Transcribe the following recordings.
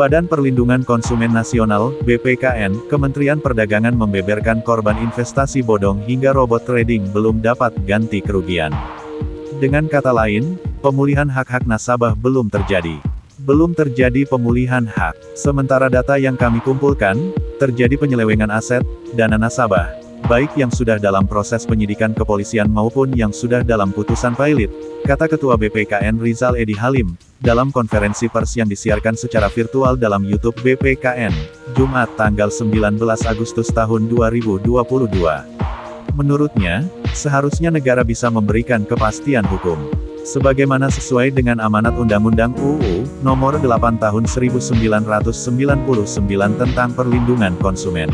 Badan Perlindungan Konsumen Nasional, BPKN, Kementerian Perdagangan membeberkan korban investasi bodong hingga robot trading belum dapat ganti kerugian. Dengan kata lain, pemulihan hak-hak nasabah belum terjadi. Belum terjadi pemulihan hak. Sementara data yang kami kumpulkan, terjadi penyelewengan aset, dana nasabah, baik yang sudah dalam proses penyidikan kepolisian maupun yang sudah dalam putusan pailit, kata Ketua BPKN Rizal Edi Halim, dalam konferensi pers yang disiarkan secara virtual dalam YouTube BPKN, Jumat tanggal 19 Agustus tahun 2022. Menurutnya, seharusnya negara bisa memberikan kepastian hukum. Sebagaimana sesuai dengan amanat Undang-Undang UU Nomor 8 tahun 1999 tentang perlindungan konsumen.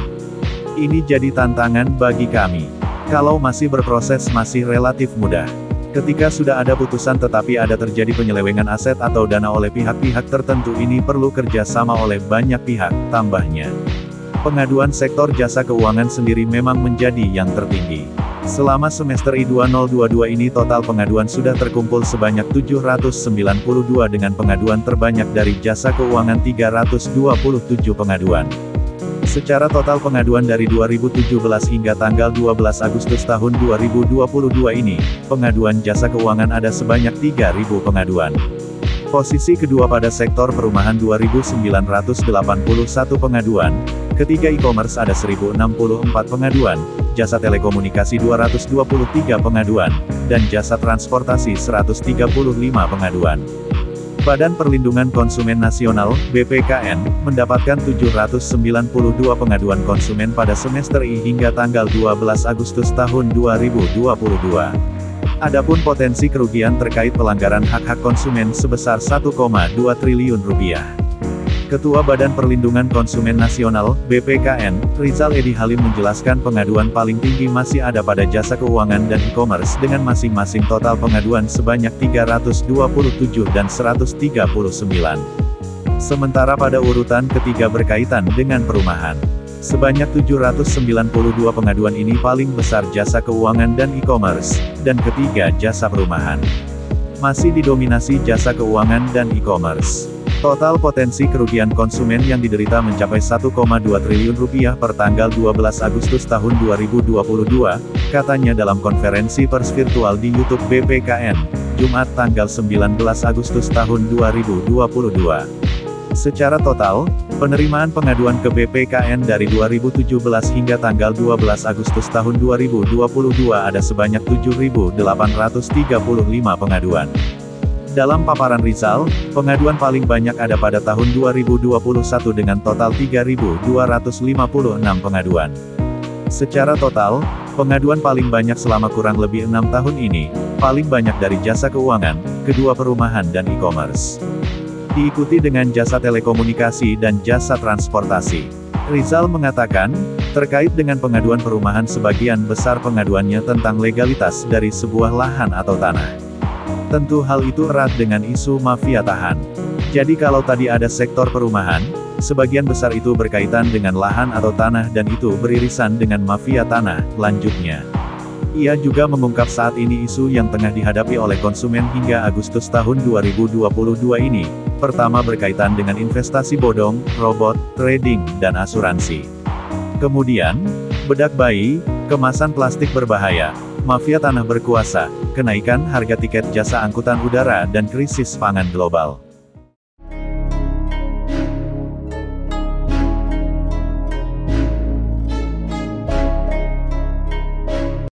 Ini jadi tantangan bagi kami. Kalau masih berproses masih relatif mudah. Ketika sudah ada putusan tetapi ada terjadi penyelewengan aset atau dana oleh pihak-pihak tertentu, ini perlu kerjasama oleh banyak pihak, tambahnya. Pengaduan sektor jasa keuangan sendiri memang menjadi yang tertinggi. Selama semester I-2022 ini total pengaduan sudah terkumpul sebanyak 792 dengan pengaduan terbanyak dari jasa keuangan 327 pengaduan. Secara total pengaduan dari 2017 hingga tanggal 12 Agustus tahun 2022 ini, pengaduan jasa keuangan ada sebanyak 3.000 pengaduan. Posisi kedua pada sektor perumahan 2.981 pengaduan, ketiga e-commerce ada 1.064 pengaduan, jasa telekomunikasi 223 pengaduan, dan jasa transportasi 135 pengaduan. Badan Perlindungan Konsumen Nasional, BPKN, mendapatkan 792 pengaduan konsumen pada semester I hingga tanggal 12 Agustus tahun 2022. Adapun potensi kerugian terkait pelanggaran hak-hak konsumen sebesar 1,2 triliun rupiah. Ketua Badan Perlindungan Konsumen Nasional, BPKN, Rizal Edi Halim menjelaskan pengaduan paling tinggi masih ada pada jasa keuangan dan e-commerce dengan masing-masing total pengaduan sebanyak 327 dan 139. Sementara pada urutan ketiga berkaitan dengan perumahan. Sebanyak 792 pengaduan ini paling besar jasa keuangan dan e-commerce, dan ketiga jasa perumahan. Masih didominasi jasa keuangan dan e-commerce. Total potensi kerugian konsumen yang diderita mencapai 1,2 triliun rupiah per tanggal 12 Agustus tahun 2022, katanya dalam konferensi pers virtual di YouTube BPKN, Jumat tanggal 19 Agustus tahun 2022. Secara total, penerimaan pengaduan ke BPKN dari 2017 hingga tanggal 12 Agustus tahun 2022 ada sebanyak 7.835 pengaduan. Dalam paparan Rizal, pengaduan paling banyak ada pada tahun 2021 dengan total 3.256 pengaduan. Secara total, pengaduan paling banyak selama kurang lebih 6 tahun ini, paling banyak dari jasa keuangan, kedua perumahan dan e-commerce. Diikuti dengan jasa telekomunikasi dan jasa transportasi. Rizal mengatakan, terkait dengan pengaduan perumahan sebagian besar pengaduannya tentang legalitas dari sebuah lahan atau tanah. Tentu hal itu erat dengan isu mafia tahan. Jadi kalau tadi ada sektor perumahan, sebagian besar itu berkaitan dengan lahan atau tanah dan itu beririsan dengan mafia tanah, lanjutnya. Ia juga mengungkap saat ini isu yang tengah dihadapi oleh konsumen hingga Agustus tahun 2022 ini, pertama berkaitan dengan investasi bodong, robot, trading, dan asuransi. Kemudian, bedak bayi, kemasan plastik berbahaya, mafia tanah berkuasa, kenaikan harga tiket jasa angkutan udara dan krisis pangan global.